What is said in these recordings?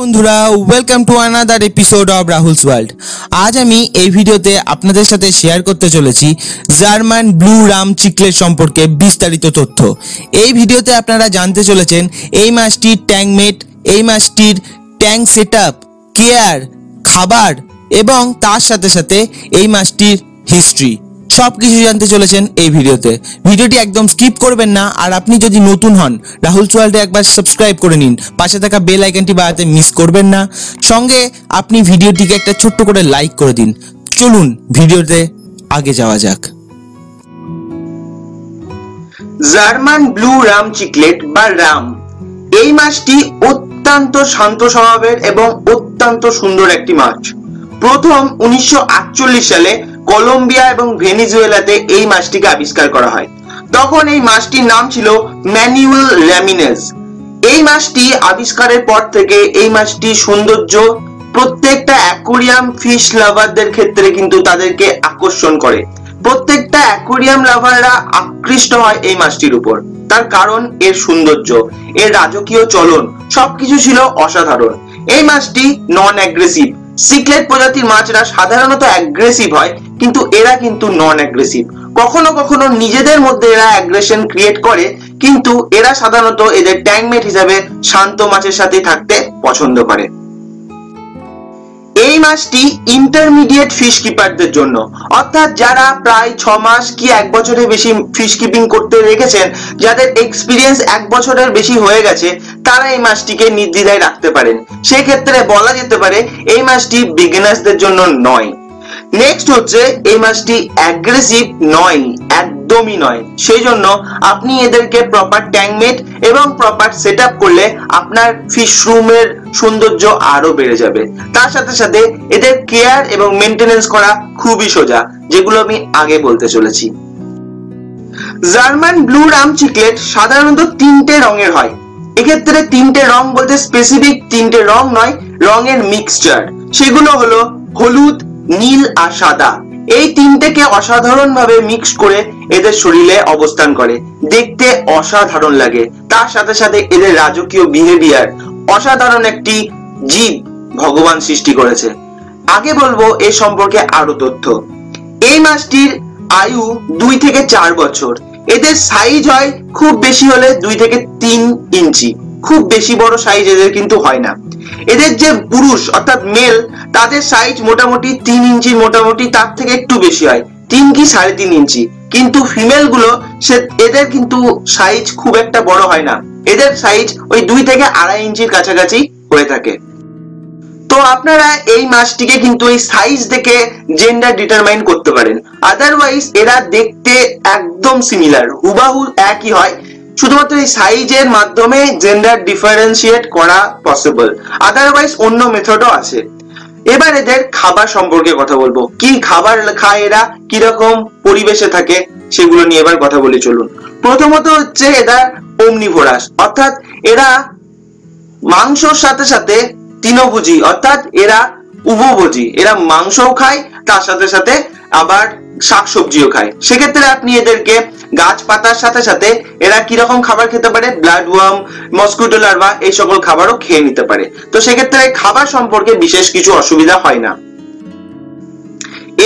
বন্ধুরা welcome to another episode of Rahul's world. আজ আমি এই ভিডিওতে আপনাদের সাথে শেয়ার করতে চলেছি জার্মান ব্লু রাম চিকলেট সম্পর্কে বিস্তারিত তথ্য। এই ভিডিওতে আপনারা জানতে চলেছেন এই মাছটির ট্যাং মেট, এই মাছটির ট্যাং সেটআপ, কেয়ার, খাবার এবং তার সাথে সাথে এই মাছটির হিস্ট্রি সব কিছু জানতে চলেছেন এই ভিডিওতে। ভিডিওটি একদম স্কিপ করবেন না। আর আপনি যদি নতুন হন রাহুল ওয়ার্ল্ডে একবার সাবস্ক্রাইব করে নিন, পাশে থাকা বেল আইকনটি বাজাতে মিস করবেন না, সঙ্গে আপনি ভিডিওটিকে একটা ছোট্ট করে লাইক করে দিন। চলুন ভিডিওতে আগে যাওয়া যাক। জার্মান ব্লু রাম চিকলেট বা রাম, এই মাছটি অত্যন্ত শান্ত স্বভাবের এবং অত্যন্ত সুন্দর একটি মাছ। প্রথম 1948 সালে কলম্বিয়া এবং ভেনিজুয়েলাতে এই মাছটিকে আবিষ্কার করা হয়। তখন এই মাছটির নাম ছিল ম্যানুয়েল ল্যামিনাস। এই মাছটি আবিষ্কারের পর থেকে এই মাছটির সৌন্দর্য প্রত্যেকটা অ্যাকোয়ারিয়াম ফিশ লাভারদের ক্ষেত্রে কিন্তু তাদেরকে আকর্ষণ করে। প্রত্যেকটা অ্যাকোয়ারিয়াম লাভাররা আকৃষ্ট হয় এই মাছটির উপর, তার কারণ এর সৌন্দর্য, এর রাজকীয় চলন সবকিছু ছিল অসাধারণ। এই মাছটি নন অ্যাগ্রেসিভ। সিকলেট প্রজাতির মাছরা সাধারণত অ্যাগ্রেসিভ হয়, কিন্তু এরা কিন্তু নন অ্যাগ্রেসিভ। কখনো কখনো নিজেদের মধ্যে এরা অ্যাগ্রেশন ক্রিয়েট করে, কিন্তু এরা সাধারণত এদের ট্যাংমেট হিসাবে শান্ত মাছের সাথে থাকতে পছন্দ করে। এই মাছটি ইন্টারমিডিয়েট ফিশ কিপারদের জন্য, অর্থাৎ যারা প্রায় 6 মাস কি 1 বছরের বেশি ফিশ কিপিং করতে রেখেছেন, যাদের এক্সপিরিয়েন্স 1 বছরের বেশি হয়ে গেছে, তারা এই মাছটিকে নির্দ্বিধায় রাখতে পারেন। সেক্ষেত্রে বলা যেতে পারে এই মাছটি বিগিনার্সদের জন্য নয়। নেক্সট হচ্ছে এই মাছটি অ্যাগ্রেসিভ নয়, একদমই নয়। সেই জন্য আপনি এদেরকে প্রপার ট্যাংমেট এবং প্রপার সেটআপ করলে আপনার ফিশ রুমের সৌন্দর্য আরো বেড়ে যাবে। তার সাথে সাথে এদের কেয়ার এবং মেইনটেনেন্স করা খুবই সোজা, যেগুলো আমি আগে বলতে চলেছি। জার্মান ব্লু রাম চিকলেট সাধারণত 3টে রঙের হয়। এক্ষেত্রে 3টে রং বলতে স্পেসিফিক 3টে রং নয়, রঙের মিক্সচার। সেগুলো হলো হলুদ, নীল আর সাদা। এই 3টেকে অসাধারণ ভাবে মিক্স করে এদের শরীরে অবস্থান করে, দেখতে অসাধারণ লাগে। তার সাথে সাথে এদের রাজকীয় বিহেভিয়ার, অসাধারণ একটি জীব ভগবান সৃষ্টি করেছে। আগে বলবো এ সম্পর্কে আরো তথ্য। এই মাছটির আয়ু 2 থেকে 4 বছর। এদের সাইজ হয় খুব বেশি হলে 2 থেকে 3 ইঞ্চি। খুব বেশি বড় সাইজ এদের কিন্তু হয় না। এদের যে পুরুষ অর্থাৎ মেল, তাদের সাইজ মোটামুটি 3 ইঞ্চি, মোটামুটি তার থেকে একটু বেশি হয়, 3 কি 3.5 ইঞ্চি। কিন্তু ফিমেল গুলো এদের কিন্তু সাইজ খুব একটা বড় হয় না, এদের সাইজ ওই 2 থেকে 2.5 ইঞ্চির কাছাকাছি হয়ে থাকে। তো আপনারা এই মাছটিকে কিন্তু এই সাইজ দেখে জেন্ডার ডিটারমাইন করতে পারেন। আদারওয়াইজ এরা দেখতে একদম সিমিলার, হুবাহু একই হয়, শুধুমাত্র এই সাইজের মাধ্যমে জেন্ডার ডিফারেন্সিয়েট করা পসিবল। আদারওয়াইজ অন্য মেথডও আছে। এবার এদের খাবার সম্পর্কে কথা বলবো, কি খাবার খায় এরা, কি রকম পরিবেশে থাকে সেগুলো নিয়ে এবার কথা বলি। চলুন। প্রথমত হচ্ছে এরা ওমনিভোরাস, অর্থাৎ এরা মাংসর সাথে সাথে তৃণভোজী, অর্থাৎ এরা উভভোজী। এরা মাংসও খায়, তার সাথে সাথে আবার শাকসবজিও খায়। সেক্ষেত্রে আপনি এদেরকে গাছপাতার সাথে সাথে এরা কিরকম খাবার খেতে পারে, ব্লাড ওয়ার্ম, মস্কিটো লার্ভা এই সকল খাবারও খেয়ে নিতে পারে। তো সেক্ষেত্রে খাবার সম্পর্কে বিশেষ কিছু অসুবিধা হয় না।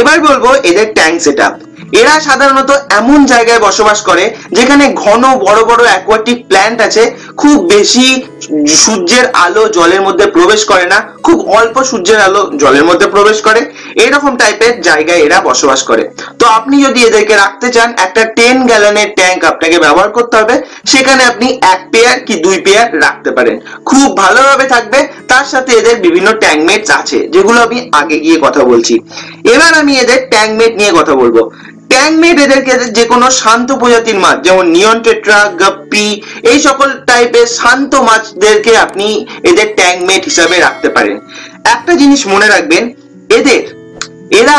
এবার বলবো এদের ট্যাং সেটআপ। এরা সাধারণত এমন জায়গায় বসবাস করে যেখানে ঘন বড় বড় অ্যাকোয়াটিক প্ল্যান্ট আছে, খুব বেশি সূর্যের আলো জলের মধ্যে প্রবেশ করে না, খুব অল্প সূর্যের আলো জলের মধ্যে প্রবেশ করে, এরকম টাইপের জায়গায় এরা বসবাস করে। তো আপনি যদি এদেরকে রাখতে চান, একটা 10 গ্যালনের ট্যাঙ্ক আপনাকে ব্যবহার করতে হবে। সেখানে আপনি 1 পেয়ার কি 2 পেয়ার রাখতে পারেন, খুব ভালোভাবে থাকবে। তার সাথে এদের বিভিন্ন ট্যাংমেটস আছে, যেগুলো আমি আগে গিয়ে কথা বলছি। এবার আমি এদের ট্যাংমেট নিয়ে কথা বলবো। ট্যাংমেট এদেরকে যে কোনো শান্ত প্রজাতির মাছ, যেমন নিয়ন টেট্রা, গাপ্পি এই সকল টাইপের শান্ত মাছদেরকে আপনি এদের ট্যাংমেট হিসাবে রাখতে পারেন। একটা জিনিস মনে রাখবেন, এরা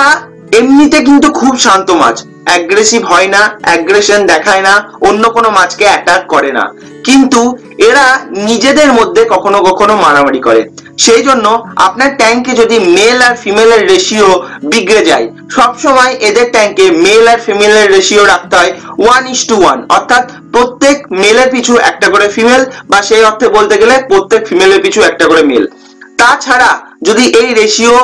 এমনিতে কিন্তু খুব শান্ত মাছ, অ্যাগ্রেসিভ হয় না, অ্যাগ্রেশন দেখায় না, অন্য কোনো মাছকে অ্যাটাক করে না, কিন্তু এরা নিজেদের মধ্যে কখনো কখনো মারামারি করে। সেই জন্য আপনার ট্যাঙ্কে যদি মেল আর ফিমেলের রেশিও বিগড়ে যায়, সবসময় এদের ট্যাঙ্কে মেল আর ফিমেলের রেশিও রাখতে হয় 1:1, অর্থাৎ প্রত্যেক মেলের পিছু একটা করে ফিমেল, বা সেই অর্থে বলতে গেলে প্রত্যেক ফিমেলের পিছু একটা করে মেল। তাছাড়া যদি এই রেশিও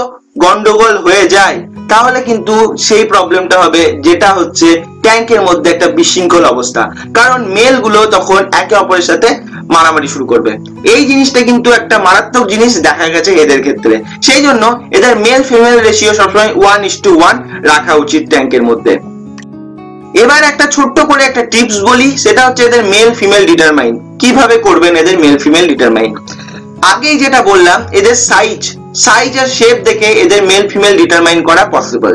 গন্ডগোল হয়ে যায় তাহলে কিন্তু সেই প্রবলেমটা হবে যেটা হচ্ছে ট্যাঙ্কের মধ্যে একটা বিশৃঙ্খল অবস্থা, কারণ মেলগুলো তখন একে অপরের সাথে মারামারি শুরু করবে। এই জিনিসটা কিন্তু একটা মারাত্মক জিনিস দেখা গেছে এদের ক্ষেত্রে। সেই জন্য এদের মেল ফিমেল রেশিও সবসময় 1:1 রাখা উচিত ট্যাঙ্কের মধ্যে। এবার একটা ছোট্ট করে একটা টিপস বলি, সেটা হচ্ছে এদের মেল ফিমেল ডিটারমাইন। কিভাবে করবেন এদের মেল ফিমেল ডিটারমাইন? আগেই যেটা বললাম এদের সাইজ আর শেপ দেখে এদের মেল ফিমেল ডিটারমাইন করা পসিবল।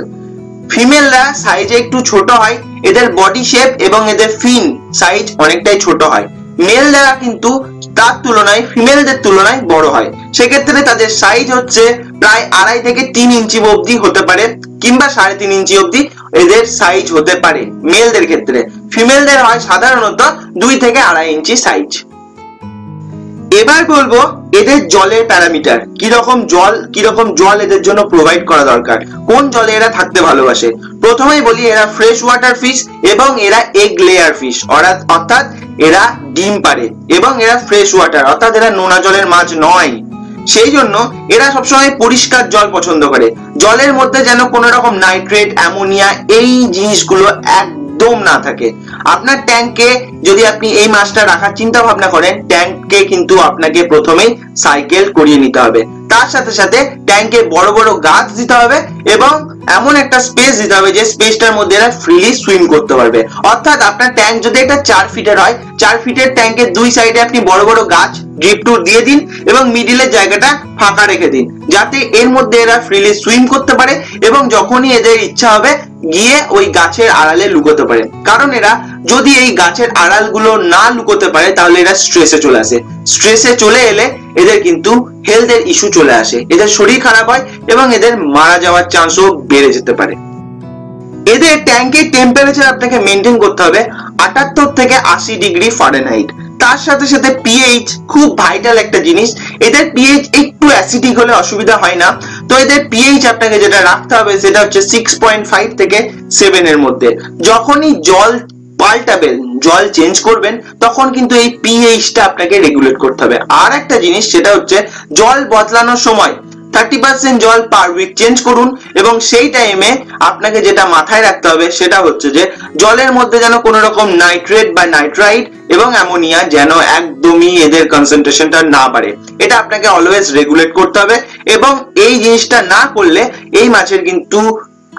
ফিমেলরা সাইজে একটু ছোট হয়, এদের বডি শেপ এবং এদের ফিন সাইজ অনেকটাই ছোট হয়। মেলরা কিন্তু তার তুলনায় ফিমেলদের তুলনায় বড় হয়, সেক্ষেত্রে তাদের সাইজ হচ্ছে প্রায় 2.5 থেকে 3 ইঞ্চি অবধি হতে পারে, কিংবা 3.5 ইঞ্চি অবধি এদের সাইজ হতে পারে মেলদের ক্ষেত্রে। ফিমেলদের হয় সাধারণত 2 থেকে 2.5 ইঞ্চি সাইজ। এবার বলবো এদের জলের প্যারামিটার, কিরকম জল এদের জন্য প্রোভাইড করা দরকার, কোন জলে এরা থাকতে ভালোবাসে। প্রথমেই বলি এরা ফ্রেশ ওয়াটার ফিশ এবং এরা এগ লেয়ার ফিশ, অর্থাৎ এরা ডিম পাড়ে এবং এরা ফ্রেশ ওয়াটার, অর্থাৎ এরা নোনা জলের মাছ নয়। সেই জন্য এরা সবসময় পরিষ্কার জল পছন্দ করে। জলের মধ্যে যেন কোনো রকম নাইট্রেট, অ্যামোনিয়া এই জিনিসগুলো একদম না থাকে। আপনার ট্যাঙ্কে যদি আপনি এই মাছটা রাখার চিন্তা ভাবনা করেন, ট্যাঙ্কে কিন্তু আপনাকে প্রথমেই সাইকেল করিয়ে নিতে হবে। তার সাথে সাথে ট্যাঙ্কে বড় বড় গাছ দিতে হবে এবং এমন একটা স্পেস দিতে হবে যে স্পেসটার মধ্যে এরা ফ্রিলি সুইম করতে পারবে। অর্থাৎ আপনার ট্যাঙ্ক যদি একটা 4 ফিটের হয়, 4 ফিটের ট্যাঙ্কের 2 সাইডে আপনি বড় বড় গাছ ড্রিপ টুর দিয়ে দিন এবং মিডিলের জায়গাটা ফাঁকা রেখে দিন, যাতে এর মধ্যে এরা ফ্রিলি সুইম করতে পারে এবং যখনই এদের ইচ্ছা হবে গিয়ে ওই গাছের আড়ালে লুকোতে পারে। কারণ এরা যদি এই গাছের আড়ালগুলো না লুকোতে পারে তাহলে এরা স্ট্রেসে চলে আসে। স্ট্রেসে চলে এলে এদের কিন্তু হেলথের ইস্যু চলে আসে, এদের শরীর খারাপ হয় এবং এদের মারা যাওয়ার চান্সও বেড়ে যেতে পারে। এদের ট্যাঙ্কের টেম্পারেচার আপনাকে মেইনটেইন করতে হবে 78 থেকে 80 ডিগ্রি ফারেনহাইট। তার সাথে সাথে পিএইচ খুব ভাইটাল একটা জিনিস। এদের পিএইচ একটু অ্যাসিডিক হলে অসুবিধা হয় না, তো এদের পিএইচ আপনাকে যেটা রাখতে হবে সেটা হচ্ছে 6.5 থেকে 7 এর মধ্যে। যখনই জল পাল্টাবেন, জল চেঞ্জ করবেন, তখন কিন্তু এই পিএইচটা আপনাকে রেগুলেট করতে হবে। আর একটা জিনিস সেটা হচ্ছে জল বদলানোর সময় 30% জল পার উইক চেঞ্জ করুন এবং সেই টাইমে আপনাকে যেটা মাথায় রাখতে হবে সেটা হচ্ছে যে জলের মধ্যে যেন কোনো রকম নাইট্রেট বা নাইট্রাইট এবং অ্যামোনিয়া যেন একদমই এদের কনসেন্ট্রেশনটা না বাড়ে। এটা আপনাকে অলওয়েজ রেগুলেট করতে হবে এবং এই জিনিসটা না করলে এই মাছের কিন্তু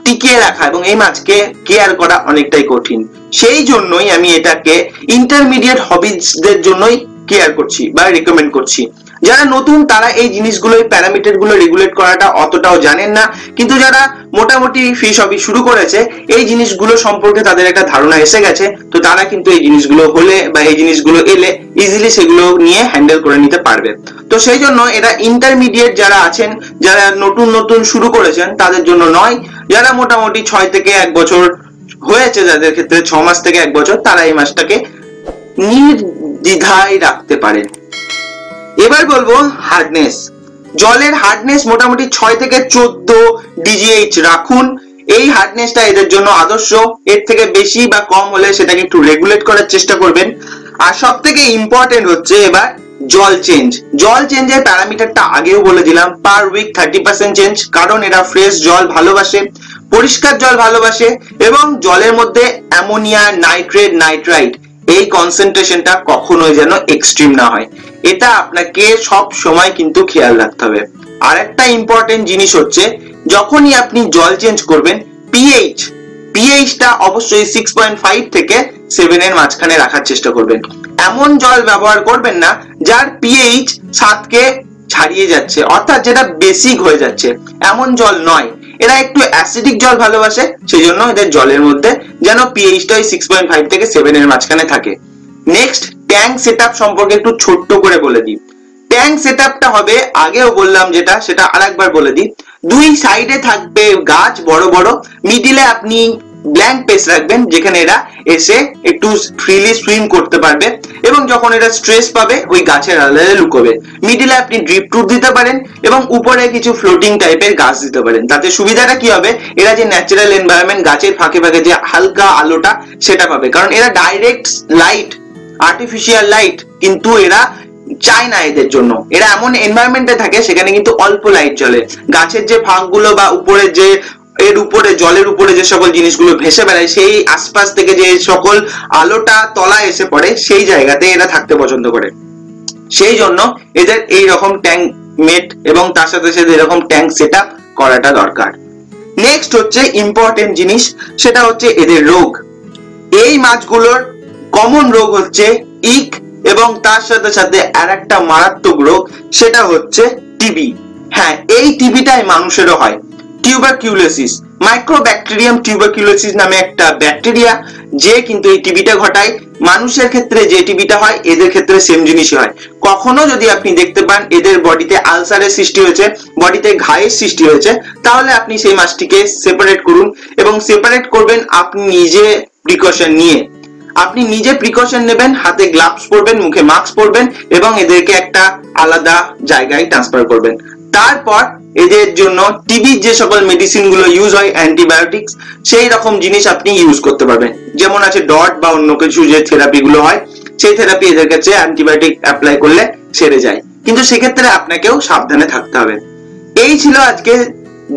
টিকিয়ে রাখা এবং এই মাছকে কেয়ার করা অনেকটাই কঠিন। সেই জন্যই আমি এটাকে ইন্টারমিডিয়েট হবিজদের জন্যই কেয়ার করছি বা রেকমেন্ড করছি। যারা নতুন তারা এই জিনিসগুলো, এই প্যারামিটারগুলো রেগুলেট করাটা অতটাও জানেন না, কিন্তু যারা মোটামুটি ফিশ হবি শুরু করেছে এই জিনিসগুলো সম্পর্কে তাদের একটা ধারণা এসে গেছে, তো তারা কিন্তু এই জিনিসগুলো হলে বা এই জিনিসগুলো এলে ইজিলি সেগুলো নিয়ে হ্যান্ডেল করে নিতে পারবে। তো সেই জন্য এটা ইন্টারমিডিয়েট যারা আছেন, যারা নতুন শুরু করেছেন তাদের জন্য নয়, যারা মোটামুটি 6 থেকে 1 বছর হয়েছে, যাদের ক্ষেত্রে 6 মাস থেকে 1 বছর, তারা এই মাছটাকে নির্দ্বিধায় রাখতে পারেন। এবার বলবো হার্ডনেস। জলের হার্ডনেস মোটামুটি 6 থেকে 14 ডিজিএইচ রাখুন। এই হার্ডনেসটা এদের জন্য আদর্শ। এর থেকে বেশি বা কম হলে সেটাকে একটু রেগুলেট করার চেষ্টা করবেন। আর সব থেকে ইম্পর্টেন্ট হচ্ছে এবার জল চেঞ্জের প্যারামিটারটা আগেও বলে দিলাম, পার উইক 30% চেঞ্জ, কারণ এরা ফ্রেশ জল ভালোবাসে, পরিষ্কার জল ভালোবাসে এবং জলের মধ্যে অ্যামোনিয়া, নাইট্রেট, নাইট্রাইট এই কনসেন্ট্রেশনটা কখনোই যেন এক্সট্রিম না হয়, এটা আপনাকে সব সময় কিন্তু খেয়াল রাখতে হবে। আর একটা ইম্পর্টেন্ট জিনিস হচ্ছে যখনই আপনি জল চেঞ্জ করবেন পিএইচটা অবশ্যই 6.5 থেকে 7 এর মাঝখানে রাখার চেষ্টা করবেন। এমন জল ব্যবহার করবেন না যার পিএইচ 7কে ছাড়িয়ে যাচ্ছে, অর্থাৎ যেটা বেসিক হয়ে যাচ্ছে, এমন জল নয়। এরা একটু অ্যাসিডিক জল ভালোবাসে, সেই জন্য এদের জলের মধ্যে যেন পিএইচটা 6.5 থেকে 7 এর মাঝখানে থাকে। নেক্সট, ট্যাঙ্ক সেটআপ সম্পর্কে একটু ছোট্ট করে বলে দিই। ট্যাঙ্ক সেটআপটা হবে, আগেও বললাম যেটা, সেটা আরেকবার বলে দিই। 2 সাইডে থাকবে গাছ বড় বড়, মিডিলে আপনি ব্ল্যাঙ্ক পেস রাখবেন যেখানে এরা এসে একটু ফ্রিলি সুইম করতে পারবে এবং যখন এরা স্ট্রেস পাবে ওই গাছের আড়ালে লুকোবে। মিডিলে আপনি ড্রিপ টুর দিতে পারেন এবং উপরে কিছু ফ্লোটিং টাইপের গাছ দিতে পারেন। তাতে সুবিধাটা কি হবে, এরা যে ন্যাচারাল এনভায়রনমেন্ট, গাছের ফাঁকে ফাঁকে যে হালকা আলোটা সেটা পাবে, কারণ এরা ডাইরেক্ট লাইট, আর্টিফিশিয়াল লাইট কিন্তু এরা চায় না এদের জন্য। এরা এমন এনভায়রনমেন্টে থাকে সেখানে কিন্তু অল্প লাইট জ্বলে, গাছের যে ফাঁকগুলো বা উপরে যে এর উপরে জলের উপরে যে সকল জিনিসগুলো ভেসে বেড়ায় সেই আশপাশ থেকে যে সকল আলোটা তলায় এসে পড়ে সেই জায়গাতে এরা থাকতে পছন্দ করে। সেই জন্য এদের এই রকম ট্যাঙ্ক মেট এবং তার সাথে সাথে এরকম ট্যাঙ্ক সেটআপ করাটা দরকার। নেক্সট হচ্ছে ইম্পর্টেন্ট জিনিস, সেটা হচ্ছে এদের রোগ। এই মাছগুলোর কমন রোগ হচ্ছে ইক এবং তার সাথে সাথে আরেকটা মারাত্মক রোগ, সেটা হচ্ছে টিবি। হ্যাঁ, এই টিবিটাই মানুষেরও হয়। টিউবারকিউলোসিস, মাইক্রোব্যাকটেরিয়াম টিউবারকিউলোসিস নামে একটা ব্যাকটেরিয়া যে কিন্তু এই টিবিটা ঘটায়। মানুষের ক্ষেত্রে যে টিবিটা হয় এদের ক্ষেত্রে সেম জিনিসই হয়। কখনো যদি আপনি দেখতে পান এদের বডিতে আলসারের সৃষ্টি হয়েছে, বডিতে ঘায়ের সৃষ্টি হয়েছে, তাহলে আপনি সেই মাছটিকে সেপারেট করুন এবং সেপারেট করবেন আপনি নিজে প্রিকশন নিয়ে। আপনি নিজে প্রিকশন নেবেন, হাতে গ্লাভস পরবেন, মুখে মাস্ক পরবেন এবং এদেরকে একটা আলাদা জায়গায় ট্রান্সফার করবেন। তারপর এদের জন্য টিবির যে সকল মেডিসিন গুলো ইউজ হয় অ্যান্টিবায়োটিক্স, সেই রকম জিনিস আপনি ইউজ করতে পারবেন। যেমন আছে ডট বা অন্য কিছু যে থেরাপি গুলো হয়, সেই থেরাপি এদের কাছে অ্যান্টিবায়োটিক অ্যাপ্লাই করলে সেরে যায়, কিন্তু সেক্ষেত্রে আপনাকেও সাবধানে থাকতে হবে। এই ছিল আজকে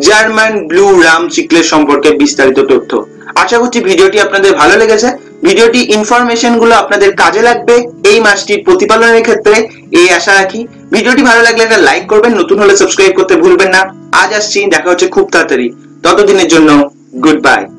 জার্মান ব্লু রাম চিকলের সম্পর্কে বিস্তারিত তথ্য। আশা করছি ভিডিওটি আপনাদের ভালো লেগেছে। ভিডিওটি ইনফরমেশন গুলো আপনাদের কাজে লাগবে এই মাছটির প্রতিপালনের ক্ষেত্রে, এই আশা রাখি। ভিডিওটি ভালো লাগলে একটা লাইক করবেন, নতুন হলে সাবস্ক্রাইব করতে ভুলবেন না। আজ আসছি, দেখা হচ্ছে খুব তাড়াতাড়ি। ততদিনের জন্য গুড বাই।